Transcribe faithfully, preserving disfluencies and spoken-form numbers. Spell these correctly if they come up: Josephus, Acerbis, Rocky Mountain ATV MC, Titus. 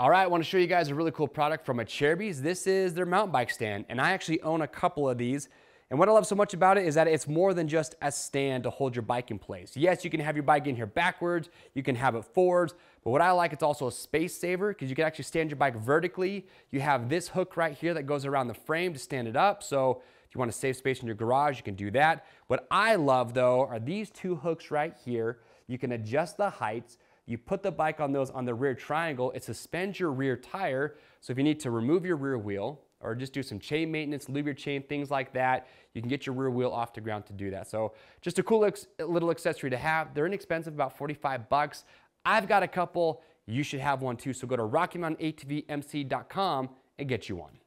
All right, I want to show you guys a really cool product from Acerbis. This is their mountain bike stand, and I actually own a couple of these. And what I love so much about it is that it's more than just a stand to hold your bike in place. Yes, you can have your bike in here backwards, you can have it forwards, but what I like, it's also a space saver because you can actually stand your bike vertically. You have this hook right here that goes around the frame to stand it up. So if you want to save space in your garage, you can do that. What I love though are these two hooks right here. You can adjust the heights. You put the bike on those on the rear triangle, it suspends your rear tire. So if you need to remove your rear wheel or just do some chain maintenance, lube your chain, things like that, you can get your rear wheel off the ground to do that. So just a cool little accessory to have. They're inexpensive, about forty-five bucks. I've got a couple, you should have one too. So go to rocky mountain A T V M C dot com and get you one.